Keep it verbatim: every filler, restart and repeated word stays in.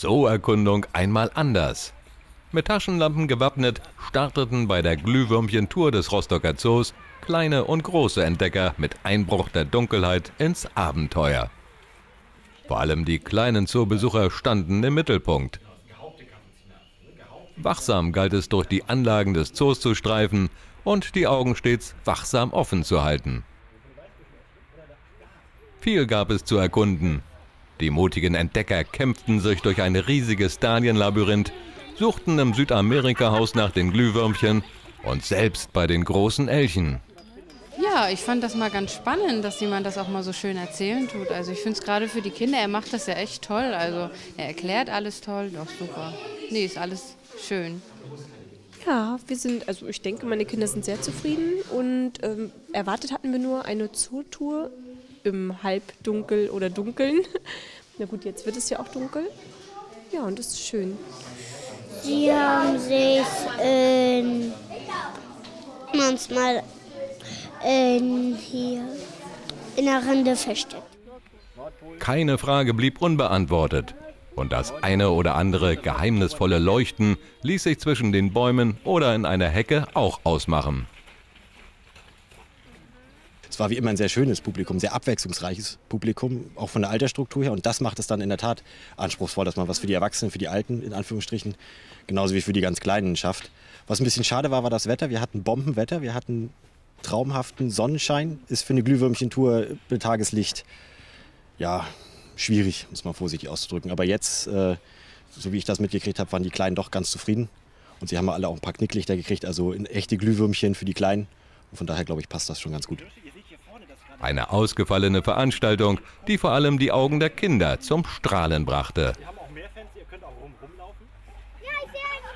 Zooerkundung einmal anders. Mit Taschenlampen gewappnet starteten bei der Glühwürmchen-Tour des Rostocker Zoos kleine und große Entdecker mit Einbruch der Dunkelheit ins Abenteuer. Vor allem die kleinen Zoobesucher standen im Mittelpunkt. Wachsam galt es, durch die Anlagen des Zoos zu streifen und die Augen stets wachsam offen zu halten. Viel gab es zu erkunden. Die mutigen Entdecker kämpften sich durch ein riesiges Stadienlabyrinth, suchten im Südamerika-Haus nach den Glühwürmchen und selbst bei den großen Elchen. Ja, ich fand das mal ganz spannend, dass jemand das auch mal so schön erzählen tut. Also ich finde es gerade für die Kinder, er macht das ja echt toll. Also er erklärt alles toll, doch super. Nee, ist alles schön. Ja, wir sind, also ich denke, meine Kinder sind sehr zufrieden und ähm, erwartet hatten wir nur eine Zootour im Halbdunkel oder Dunkeln. Na gut, jetzt wird es ja auch dunkel. Ja, und das ist schön. Die haben sich äh, manchmal äh, hier in der Rinde versteckt. Keine Frage blieb unbeantwortet. Und das eine oder andere geheimnisvolle Leuchten ließ sich zwischen den Bäumen oder in einer Hecke auch ausmachen. Es war wie immer ein sehr schönes Publikum, sehr abwechslungsreiches Publikum, auch von der Altersstruktur her. Und das macht es dann in der Tat anspruchsvoll, dass man was für die Erwachsenen, für die Alten in Anführungsstrichen, genauso wie für die ganz Kleinen schafft. Was ein bisschen schade war, war das Wetter. Wir hatten Bombenwetter, wir hatten traumhaften Sonnenschein. Ist für eine Glühwürmchen-Tour bei Tageslicht, ja, schwierig, muss man vorsichtig auszudrücken. Aber jetzt, äh, so wie ich das mitgekriegt habe, waren die Kleinen doch ganz zufrieden. Und sie haben alle auch ein paar Knicklichter gekriegt, also echte Glühwürmchen für die Kleinen. Und von daher, glaube ich, passt das schon ganz gut. Eine ausgefallene Veranstaltung, die vor allem die Augen der Kinder zum Strahlen brachte. Wir haben auch mehr Fans, ihr könnt auch rumlaufen. Ja, ich sehe einen.